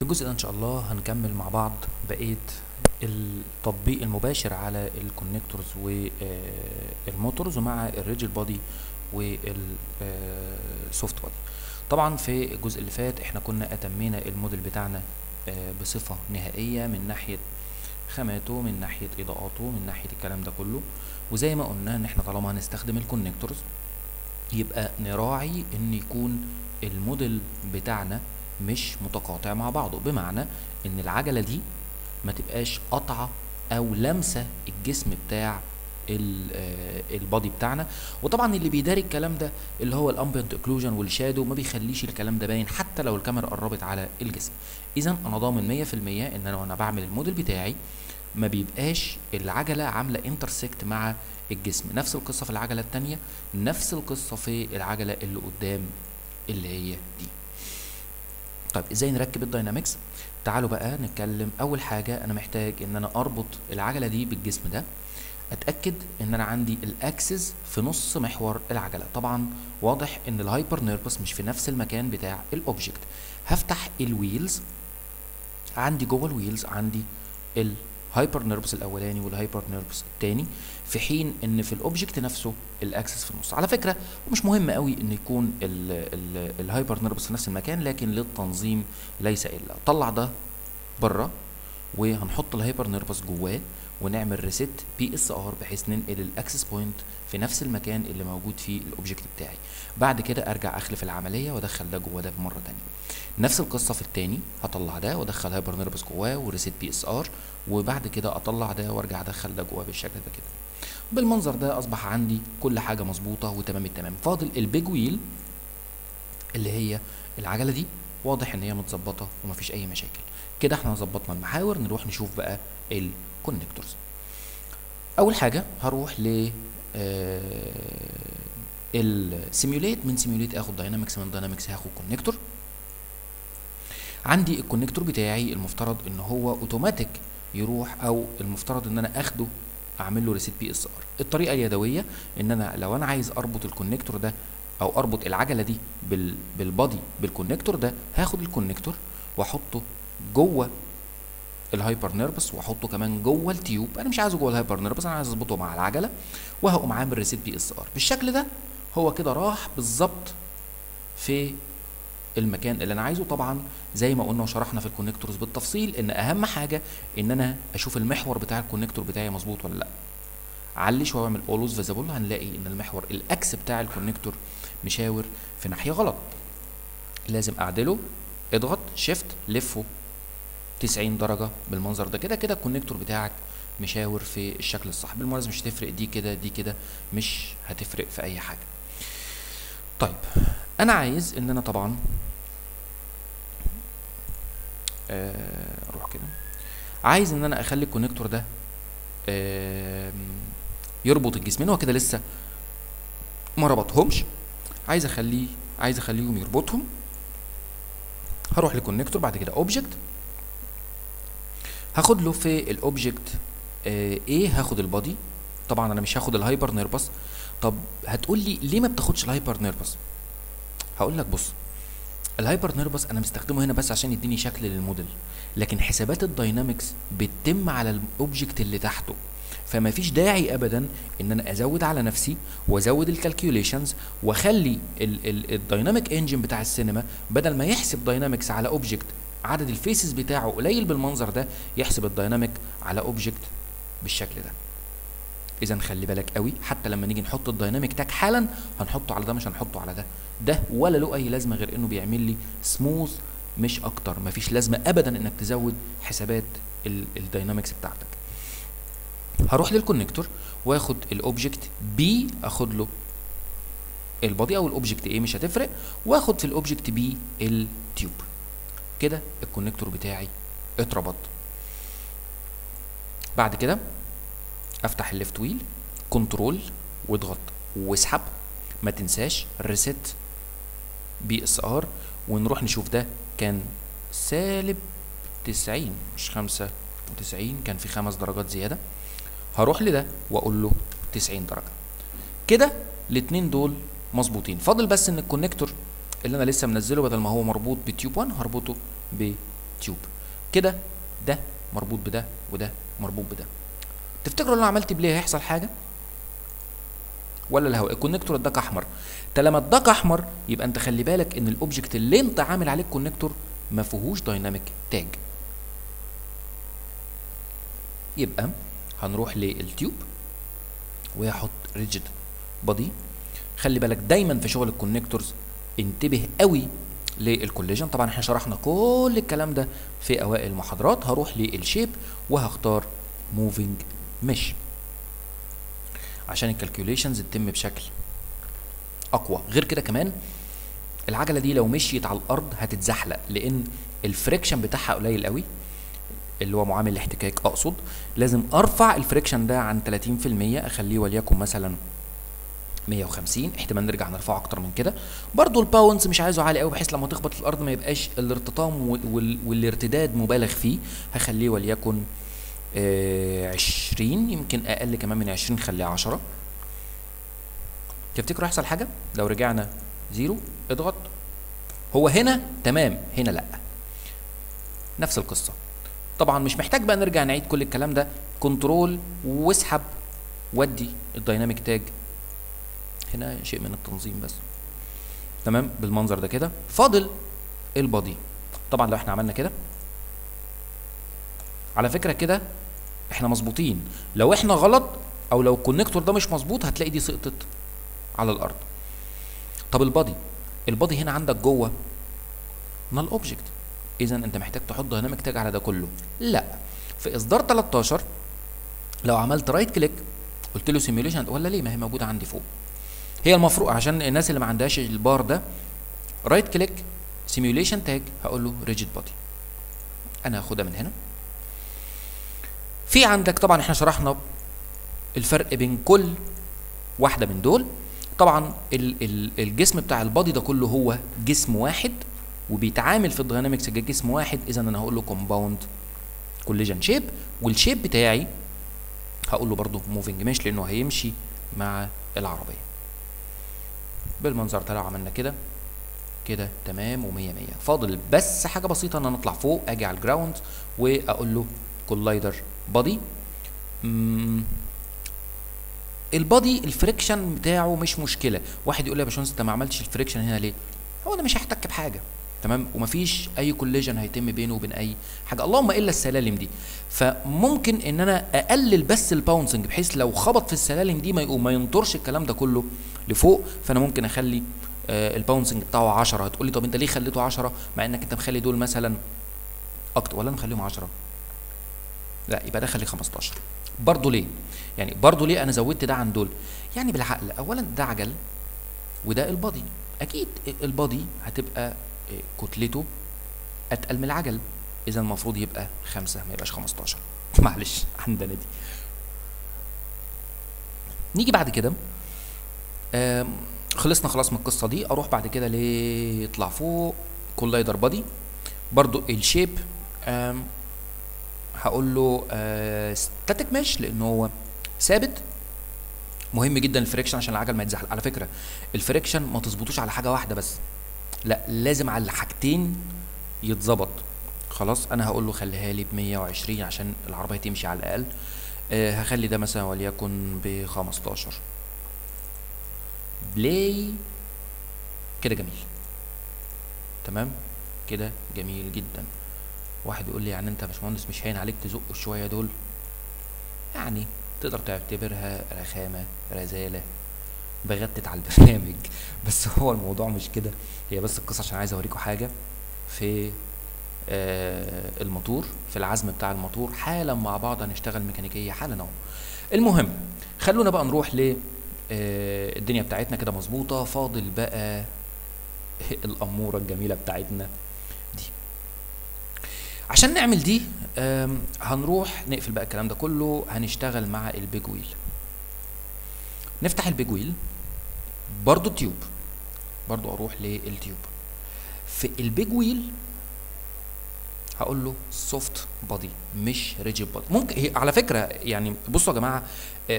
في الجزء ده ان شاء الله هنكمل مع بعض بقيه التطبيق المباشر على الكونكتورز والموتورز ومع الريجل بودي والسوفت بودي. طبعا في الجزء اللي فات احنا كنا اتمينا الموديل بتاعنا بصفه نهائيه من ناحيه خاماته، من ناحيه اضاءاته، من ناحيه الكلام ده كله، وزي ما قلنا ان احنا طالما هنستخدم الكونكتورز يبقى نراعي ان يكون الموديل بتاعنا مش متقاطع مع بعضه، بمعنى ان العجله دي ما تبقاش قطعه او لمسه الجسم بتاع البادي بتاعنا. وطبعا اللي بيداري الكلام ده اللي هو الامبيانت اوكلوجن والشادو ما بيخليش الكلام ده باين حتى لو الكاميرا قربت على الجسم. اذا انا ضامن 100% ان انا وانا بعمل الموديل بتاعي ما بيبقاش العجله عامله انترسكت مع الجسم. نفس القصه في العجله الثانيه، نفس القصه في العجله اللي قدام اللي هي دي. طيب ازاي نركب الداينامكس؟ تعالوا بقى نتكلم. اول حاجه انا محتاج ان انا اربط العجله دي بالجسم ده، اتاكد ان انا عندي الاكسس في نص محور العجله. طبعا واضح ان الهايبر نيربس مش في نفس المكان بتاع الاوبجكت. هفتح الويلز، عندي جوه الويلز عندي الهايبر نيربس الاولاني والهايبر نيربس الثاني، في حين ان في الاوبجكت نفسه الاكسس في النص. على فكره مش مهم قوي ان يكون الهايبر نيربس في نفس المكان، لكن للتنظيم ليس الا. طلع ده بره وهنحط الهايبر نيربس جواه ونعمل ريسيت بي اس ار بحيث ننقل الاكسس بوينت في نفس المكان اللي موجود فيه الاوبجكت بتاعي. بعد كده ارجع اخلف العمليه وادخل ده جوه ده مره ثانيه. نفس القصه في الثاني، هطلع ده وادخل هايبر نيربس جواه وريسيت بي اس ار، وبعد كده اطلع ده وارجع ادخل ده جواه بالشكل ده كده. بالمنظر ده اصبح عندي كل حاجه مظبوطه وتمام التمام. فاضل البيج ويل اللي هي العجله دي، واضح ان هي متظبطه ومفيش اي مشاكل. كده احنا ظبطنا المحاور. نروح نشوف بقى الكونكتورز. اول حاجه هروح ل السيميوليت، من سيميوليت اخد داينامكس، من داينامكس هاخد كونكتور. عندي الكونكتور بتاعي المفترض ان هو اوتوماتيك يروح، او المفترض ان انا اخده اعمل له ريسيت بي اس ار. الطريقه اليدويه ان انا لو انا عايز اربط الكونكتور ده او اربط العجله دي بالبادي بالكونكتور ده، هاخد الكونكتور واحطه جوه الهايبر نيربس واحطه كمان جوه التيوب. انا مش عايزه جوه الهايبر نيربس، انا عايز اظبطه مع العجله، وهقوم عامل ريسيت بي اس ار بالشكل ده. هو كده راح بالظبط في المكان اللي انا عايزه. طبعا زي ما قلنا وشرحنا في الكونكتورز بالتفصيل ان اهم حاجه ان انا اشوف المحور بتاع الكونكتور بتاعي مظبوط ولا لا. علي شويه واعمل اولوز فيزابل، هنلاقي ان المحور الاكس بتاع الكونكتور مشاور في ناحيه غلط، لازم اعدله. اضغط شيفت لفه 90 درجه بالمنظر ده. كده كده الكونكتور بتاعك مشاور في الشكل الصح. بالمناسبة مش هتفرق دي كده دي كده، مش هتفرق في اي حاجه. طيب انا عايز ان انا طبعا اروح كده، عايز ان انا اخلي الكونكتور ده يربط الجسمين. هو كده لسه ما ربطهمش، عايز اخليهم يربطهم. هروح للكونكتور، بعد كده اوبجكت، هاخد له في الاوبجكت ايه، هاخد البادي. طبعا انا مش هاخد الهايبر نيربس. طب هتقول لي ليه ما بتاخدش الهايبر نيربس؟ هقول لك بص، الهايبر نيربس انا مستخدمه هنا بس عشان يديني شكل للموديل، لكن حسابات الداينامكس بتتم على الاوبجكت اللي تحته، فما فيش داعي ابدا ان انا ازود على نفسي وازود الكالكيوليشنز واخلي الدايناميك انجن بتاع السينما بدل ما يحسب داينامكس على اوبجكت عدد الفيسز بتاعه قليل بالمنظر ده، يحسب الدايناميك على اوبجكت بالشكل ده. اذا خلي بالك قوي، حتى لما نيجي نحط الدايناميك تاج حالا هنحطه على ده مش هنحطه على ده. ده ولا له اي لازمه غير انه بيعمل لي سموث مش اكتر. مفيش لازمه ابدا انك تزود حسابات الداينامكس بتاعتك. هروح للكونكتور واخد الاوبجكت بي، اخد له البادي او الاوبجكت ايه مش هتفرق، واخد في الاوبجكت بي التيوب. كده الكونكتور بتاعي اتربط. بعد كده افتح الليفت ويل كنترول واضغط واسحب، ما تنساش ريسيت بي اس ار، ونروح نشوف ده كان سالب 90 مش 95، كان في 5 درجات زياده. هروح لده واقول له 90 درجه. كده الاثنين دول مظبوطين. فاضل بس ان الكونكتور اللي انا لسه منزله بدل ما هو مربوط بتيوب 1 هربطه تيوب. كده ده مربوط بده وده مربوط بده. تفتكروا لو انا عملت بلاي هيحصل حاجه ولا الهواء؟ الكونكتور اداك احمر، طالما اداك احمر يبقى انت خلي بالك ان الاوبجكت اللي انت عامل عليه الكونكتور ما فيهوش دايناميك تاج. يبقى هنروح للتيوب وهحط ريجيد بادي. خلي بالك دايما في شغل الكونكتورز انتبه قوي للكوليجن، طبعا احنا شرحنا كل الكلام ده في اوائل المحاضرات. هروح للشيب وهختار موفينج مش عشان الكالكيوليشنز تتم بشكل اقوى. غير كده كمان العجله دي لو مشيت على الارض هتتزحلق لان الفريكشن بتاعها قليل قوي اللي هو معامل الاحتكاك اقصد. لازم ارفع الفريكشن ده عن 30%، اخليه وليكن مثلا 150، احتمال نرجع نرفعه اكتر من كده. برضو الباونس مش عايزه عالي قوي بحيث لما تخبط في الارض ما يبقاش الارتطام والارتداد مبالغ فيه، هخليه وليكن 20، يمكن اقل كمان من 20، خليه 10. تفتكروا هيحصل حاجه لو رجعنا زيرو؟ اضغط، هو هنا تمام، هنا لا، نفس القصه. طبعا مش محتاج بقى نرجع نعيد كل الكلام ده. كنترول واسحب ودي الدايناميك تاج هنا، شيء من التنظيم بس. تمام بالمنظر ده كده. فاضل البادي. طبعا لو احنا عملنا كده على فكره كده احنا مظبوطين. لو احنا غلط او لو الكونكتور ده مش مظبوط هتلاقي دي سقطت على الارض. طب البادي، البادي هنا عندك جوه نال اوبجكت، اذا انت محتاج تحط دايناميك تاج على ده كله؟ لا. في اصدار 13 لو عملت رايت كليك قلت له سيميوليشن ولا ليه ما هي موجوده عندي فوق. هي المفروض عشان الناس اللي ما عندهاش البار ده رايت كليك سيميوليشن تاج، هقول له ريجيد بادي. انا هاخدها من هنا. في عندك طبعا احنا شرحنا الفرق بين كل واحده من دول. طبعا الجسم بتاع البادي ده كله هو جسم واحد وبيتعامل في الداينامكس كجسم واحد، اذا انا هقول له كومباوند كوليجن شيب، والشيب بتاعي هقول له برده موفينج مش لانه هيمشي مع العربيه. بالمنظر ده لو عملنا كده كده تمام ومية مية. فاضل بس حاجه بسيطه ان انا اطلع فوق اجي على الجراوند واقول له كولايدر بادي. البادي الفريكشن بتاعه مش مشكله. واحد يقول لي يا باشمهندس انت ما عملتش الفريكشن هنا ليه؟ هو انا مش هحتك بحاجه تمام، ومفيش اي كوليجن هيتم بينه وبين اي حاجه اللهم الا السلالم دي. فممكن ان انا اقلل بس الباونسنج بحيث لو خبط في السلالم دي ما ينطرش الكلام ده كله لفوق. فانا ممكن اخلي الباونسنج بتاعه 10. هتقول لي طب انت ليه خليته 10 مع انك انت مخلي دول مثلا اكتر؟ ولا نخليهم 10؟ لا، يبقى ده خليه 15. برضه ليه؟ يعني برضه ليه انا زودت ده عن دول؟ يعني بالعقل. اولا ده عجل وده البادي، اكيد البادي هتبقى كتلته اتقل من العجل، اذا المفروض يبقى 5 ما يبقاش 15. معلش عندنا دي. نيجي بعد كده خلصنا خلاص من القصه دي. اروح بعد كده يطلع فوق كولايدر بادي. برضو الشيب هقول له ستاتيك مش لان هو ثابت. مهم جدا الفريكشن عشان العجل ما يتزحلق. على فكره الفريكشن ما تظبطوش على حاجه واحده بس، لا لازم على حاجتين يتظبط. خلاص انا هقول له خليها لي ب 120 عشان العربيه تمشي على الاقل. هخلي ده مثلا وليكن ب 15. بلاي كده جميل تمام، كده جميل جدا. واحد يقول لي يعني انت يا باشمهندس مش هين عليك تزق شويه دول؟ يعني تقدر تعتبرها رخامه، رزاله، بغتت على البرنامج، بس هو الموضوع مش كده. هي بس القصه عشان عايز اوريكم حاجه في الموتور، في العزم بتاع الموتور. حالا مع بعض هنشتغل ميكانيكيه حالا اهو. المهم خلونا بقى نروح ل الدنيا بتاعتنا كده مظبوطه. فاضل بقى الاموره الجميله بتاعتنا دي. عشان نعمل دي هنروح نقفل بقى الكلام ده كله. هنشتغل مع البيج ويل. نفتح البيج ويل، برضو تيوب، برضو اروح للتيوب. في البيج ويل هقول له سوفت بادي مش ريجيد بادي. ممكن على فكره يعني بصوا يا جماعه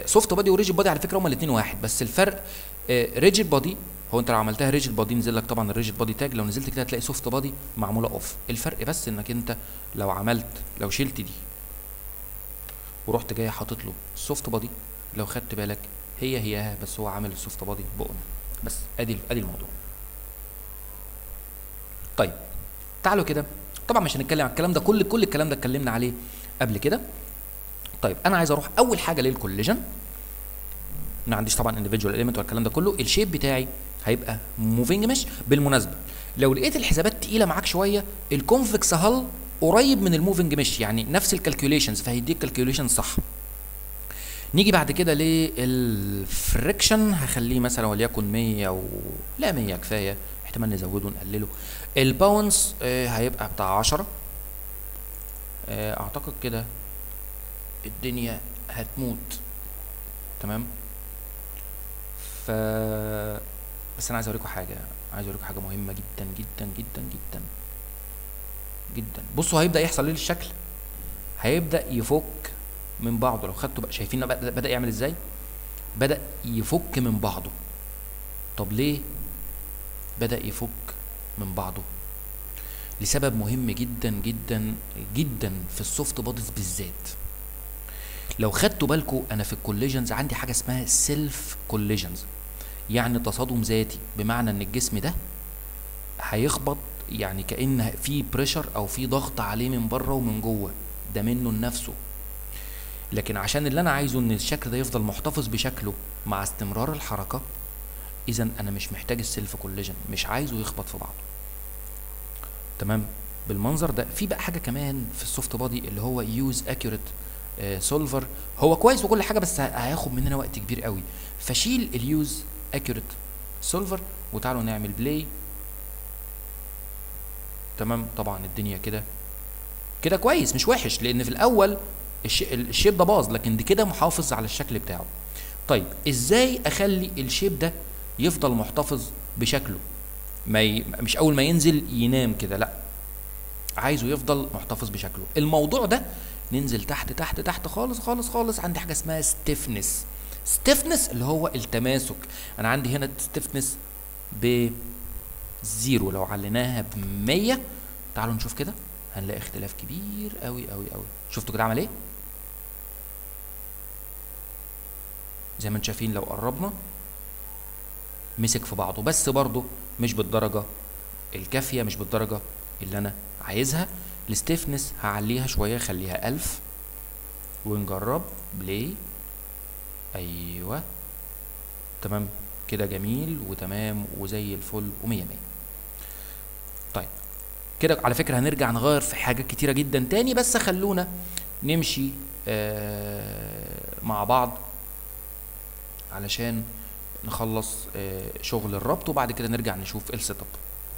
سوفت بادي وريجيد بادي على فكره هما الاثنين واحد، بس الفرق ريجيد بادي هو انت لو عملتها ريجيد بادي نزل لك طبعا الريجيد بادي تاج، لو نزلت كده هتلاقي سوفت بادي معموله اوف. الفرق بس انك انت لو عملت، لو شلت دي ورحت جاي حاطط له السوفت بادي، لو خدت بالك هي هيها، بس هو عامل السوفت بادي بقنا بس. ادي الموضوع. طيب تعالوا كده، طبعا مش هنتكلم على الكلام ده، كل الكلام ده اتكلمنا عليه قبل كده. طيب انا عايز اروح اول حاجه للكوليجن. ما عنديش طبعا انديفيدوال اليمنت والكلام ده كله. الشيب بتاعي هيبقى موفينج مش. بالمناسبه لو لقيت الحسابات تقيله معاك شويه، الكونفكس هل قريب من الموفينج مش، يعني نفس الكالكوليشنز، فهيديك كالكوليشن صح. نيجي بعد كده للفريكشن، هخليه مثلا وليكن 100 لا 100 كفايه، احتمال نزوده ونقلله. الباونس هيبقى بتاع 10 اعتقد كده، الدنيا هتموت تمام. ف بس انا عايز اوريكم حاجه مهمه جدا جدا جدا جدا جدا. بصوا هيبدا يحصل ايه للشكل، هيبدا يفك من بعضه. لو خدته بقى شايفين بدا يعمل ازاي، بدا يفك من بعضه. طب ليه بدا يفك من بعضه؟ لسبب مهم جدا جدا جدا في السوفت بوديز بالذات. لو خدتوا بالكم انا في الكوليجنز عندي حاجه اسمها سيلف كوليجنز، يعني تصادم ذاتي، بمعنى ان الجسم ده هيخبط، يعني كأن في بريشر او في ضغط عليه من بره ومن جوه، ده منه لنفسه. لكن عشان اللي انا عايزه ان الشكل ده يفضل محتفظ بشكله مع استمرار الحركه، اذا انا مش محتاج السيلف كوليجن، مش عايزه يخبط في بعضه تمام بالمنظر ده. في بقى حاجه كمان في السوفت بادي اللي هو يوز اكيوريت سولفر، هو كويس وكل حاجه بس هياخد مننا وقت كبير قوي، فشيل اليوز اكيوريت سولفر وتعالوا نعمل بلاي تمام. طبعا الدنيا كده كده كويس، مش وحش، لان في الاول الشيب ده باظ، لكن ده كده محافظ على الشكل بتاعه. طيب ازاي اخلي الشيب ده يفضل محتفظ بشكله، مش اول ما ينزل ينام كده، لا عايزه يفضل محتفظ بشكله. الموضوع ده ننزل تحت تحت تحت خالص خالص خالص. عندي حاجه اسمها ستيفنس، ستيفنس اللي هو التماسك. انا عندي هنا ستيفنس ب0، لو عليناها ب100 تعالوا نشوف كده هنلاقي اختلاف كبير قوي قوي قوي. شفتوا كده عمل ايه؟ زي ما انتم شايفين لو قربنا مسك في بعضه، بس برضه مش بالدرجه الكافيه، مش بالدرجه اللي انا عايزها. الستيفنس هعليها شويه، خليها 1000 ونجرب بلاي. ايوه تمام كده، جميل وتمام وزي الفل و100. طيب كده على فكره هنرجع نغير في حاجات كتيره جدا تاني، بس خلونا نمشي مع بعض علشان نخلص شغل الربط، وبعد كده نرجع نشوف السيت اب.